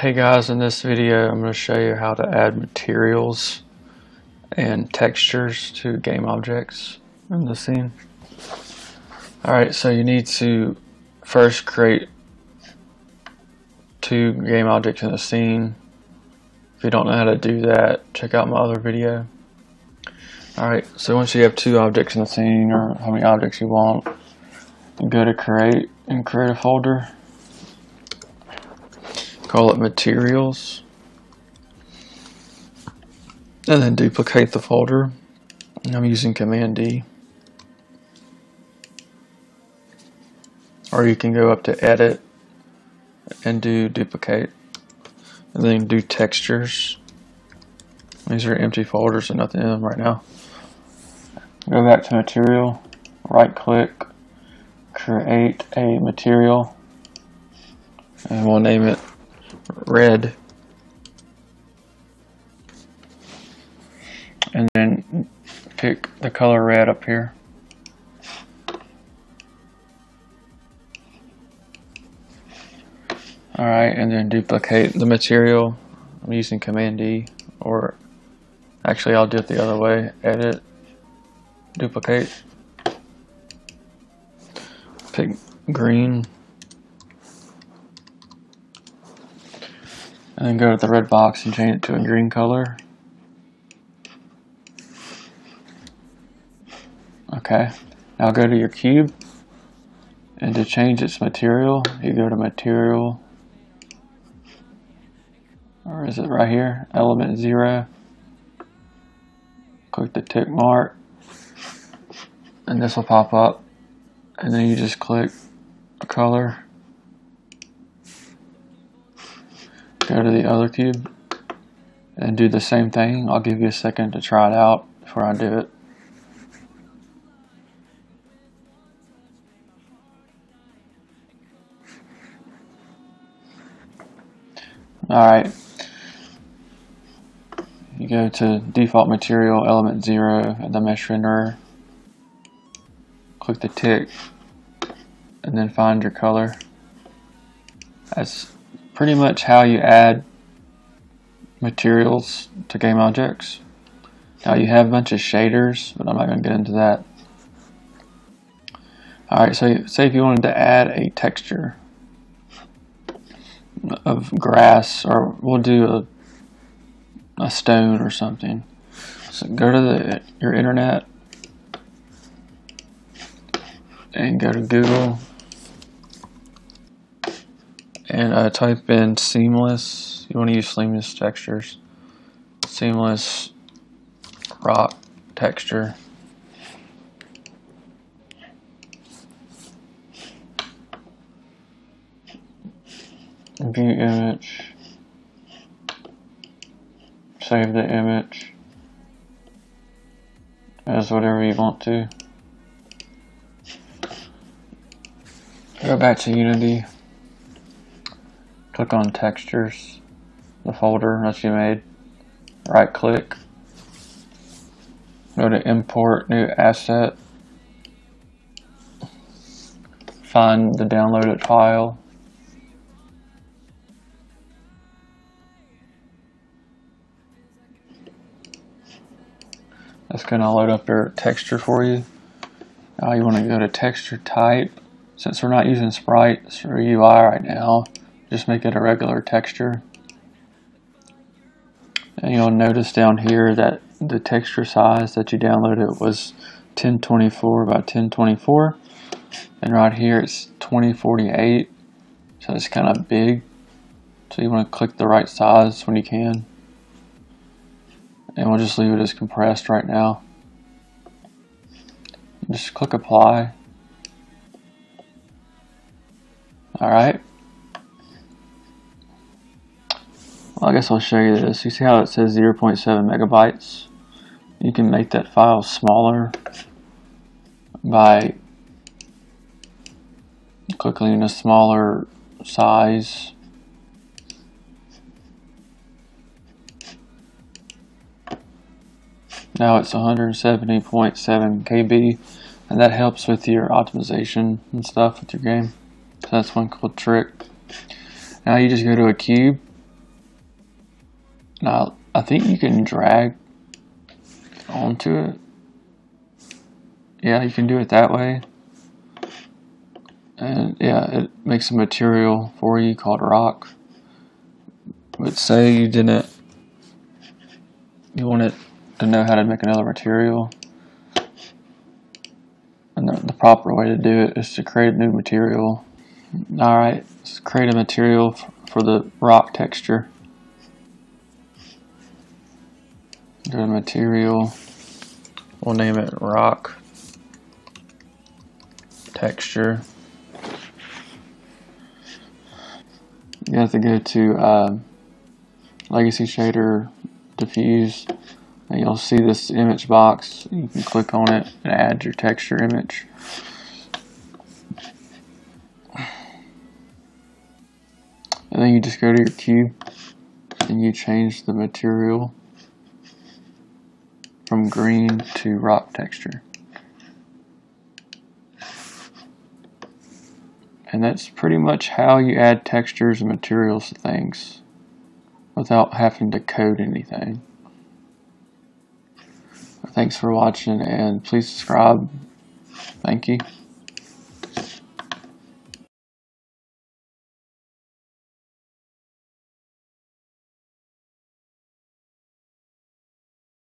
Hey guys, in this video I'm going to show you how to add materials and textures to game objects in the scene. Alright, so you need to first create two game objects in the scene. If you don't know how to do that, check out my other video. Alright, so once you have two objects in the scene, or how many objects you want, you go to create and create a folder. Call it materials, and then duplicate the folder. And I'm using Command D, or you can go up to edit and do duplicate, and then do textures. These are empty folders and nothing in them right now. Go back to material, right click, create a material, and we'll name it red, and then pick the color red up here. Alright, and then duplicate the material. I'm using Command D, or actually I'll do it the other way. Edit, duplicate, pick green, and then go to the red box and change it to a green color. Okay, now go to your cube, and to change its material, you go to material, or is it right here? Element 0. Click the tick mark, and this will pop up, and then you just click the color. Go to the other cube and do the same thing. I'll give you a second to try it out before I do it. Alright, you go to default material, element 0, and the mesh renderer. Click the tick and then find your color. That's pretty much how you add materials to game objects. Now you have a bunch of shaders, but I'm not going to get into that. Alright, so say if you wanted to add a texture of grass, or we'll do a stone or something. So go to your internet and go to Google. And type in seamless. You want to use seamless textures. Seamless rock texture. View image. Save the image as whatever you want to. Go back to Unity. Click on textures, the folder that you made, right click, go to import new asset, find the downloaded file, that's going to load up your texture for you. Now you want to go to texture type. Since we're not using Sprite or UI right now, just make it a regular texture. And you'll notice down here that the texture size that you downloaded was 1024 by 1024. And right here it's 2048. So it's kind of big. So you want to click the right size when you can. And we'll just leave it as compressed right now. Just click apply. Alright. Well, I guess I'll show you this. You see how it says 0.7 megabytes? You can make that file smaller by clicking in a smaller size. Now it's 170.7 KB, and that helps with your optimization and stuff with your game. So that's one cool trick. Now you just go to a cube Now I think you can drag onto it. Yeah, you can do it that way. And yeah, it makes a material for you called rock. But say you didn't, you wanted to know how to make another material. And the proper way to do it is to create a new material. Alright, let's create a material for the rock texture. Do a material, we'll name it rock texture. You have to go to Legacy Shader, Diffuse, and you'll see this image box. You can click on it and add your texture image. And then you just go to your cube and you change the material from green to rock texture. And that's pretty much how you add textures and materials to things without having to code anything. Thanks for watching, and please subscribe. Thank you.